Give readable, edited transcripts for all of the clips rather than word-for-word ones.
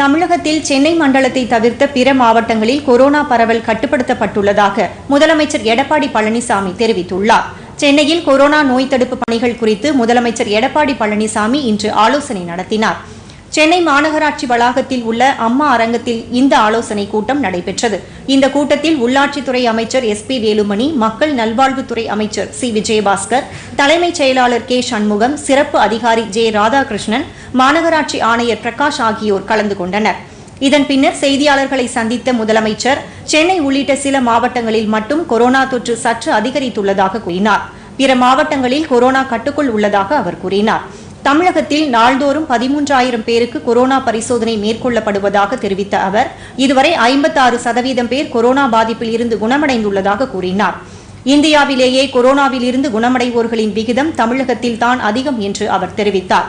தமிழகத்தில் சென்னை மண்டலத்தை தவிர்த்த பிற மாவட்டங்களில் கொரோனா பரவல் கட்டுப்படுத்தப்பட்டுள்ளதாக முதலமைச்சர் எடப்பாடி பழனிசாமி தெரிவித்துள்ளார். சென்னையில் கொரோனா நோய் தடுப்பு பணிகள் குறித்து முதலமைச்சர் எடப்பாடி பழனிசாமி இன்று ஆலோசனை நடத்தினார். சென்னை மாநகராட்சி வளாகத்தில் உள்ள அம்மா அரங்கத்தில் இந்த ஆலோசனை கூட்டம் நடைபெற்றது. இந்த கூட்டத்தில் உள்ளாட்சித்துறை அமைச்சர் SP வேலுமணி, மக்கள் நல்வாழ்வுத்துறை அமைச்சர் C. விஜய் பாஸ்கர், தலைமைச் செயலாளர் K. சண்முகம், சிறப்பு அதிகாரி J. ராதா கிருஷ்ணன், மாநகராட்சி ஆணையர் பிரகாஷ் ஆகியோர் கலந்து கொண்டனர். இதன் பின்னர் செய்தியாளர்களை சந்தித்த முதலமைச்சர் சென்னை உள்ளிட்ட சில மாவட்டங்களில் மட்டும் கொரோனா தொற்று சற்று அதிகரித்துள்ளதாக கூறினார். பிற மாவட்டங்களில் கொரோனா கட்டுக்குள் உள்ளதாக அவர் கூறினார். தமிழகத்தில் நாள்தோறும் 13,000 பேருக்கு கொரோனா பரிசோதனை மேற்கொள்ளப்படுவதாக தெரிவித்த அவர், இதுவரை 56% பேர் கொரோனா பாதிப்பில் இருந்து குணமடைந்துள்ளதாக கூறினார். இந்தியாவிலேயே கொரோனாவில் இருந்து குணமடைவோர்களின் விகிதம் தமிழகத்தில் தான் அதிகம் என்று அவர் தெரிவித்தார்.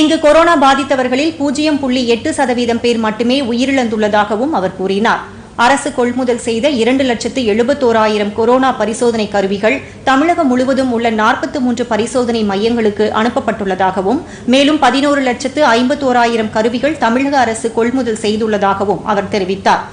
இங்கு கொரோனா பாதித்தவர்களில் 0.8% பேர் மட்டுமே உயிரிழந்துள்ளதாகவும் அவர் கூறினார். அரசு கொள்முதல் செய்த 2,71,000 கொரோனா பரிசோதனை கருவிகள் தமிழகம் முழுவதும் உள்ள 43 பரிசோதனை மையங்களுக்கு அனுப்பப்பட்டுள்ளதாகவும், மேலும் 11,51,000 கருவிகள் தமிழக அரசு கொள்முதல் செய்துள்ளதாகவும் அவர் தெரிவித்தார்.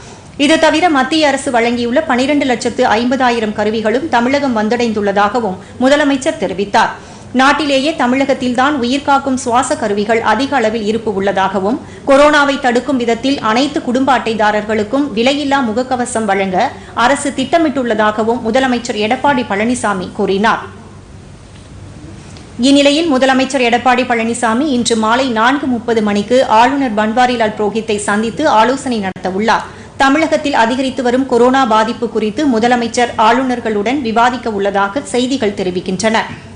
இது தவிர மத்திய அரசு வழங்கியுள்ள 12,50,000 கருவிகளும் தமிழகம் வந்தடைந்துள்ளதாகவும் முதலமைச்சர் தெரிவித்தார். நாட்டிலேயே தமிழகத்தில்தான் உயிர்காக்கும் சுவாச கருவிகள் அதிக அளவில் இருப்பு உள்ளதாகவும், கொரோனாவை தடுக்கும் விதத்தில் அனைத்து குடும்ப அட்டைதாரர்களுக்கும் விலையில்லா முகக்கவசம் வழங்க அரசு திட்டமிட்டுள்ளதாகவும் முதலமைச்சர் எடப்பாடி பழனிசாமி கூறினார். இந்நிலையில் முதலமைச்சர் எடப்பாடி பழனிசாமி இன்று மாலை 4:30 மணிக்கு ஆளுநர் பன்வாரிலால் புரோஹித்தை சந்தித்து ஆலோசனை நடத்தவுள்ளார். தமிழகத்தில் அதிகரித்து வரும் கொரோனா பாதிப்பு குறித்து முதலமைச்சர் ஆளுநர்களுடன் விவாதிக்க உள்ளதாக செய்திகள் தெரிவிக்கின்றன.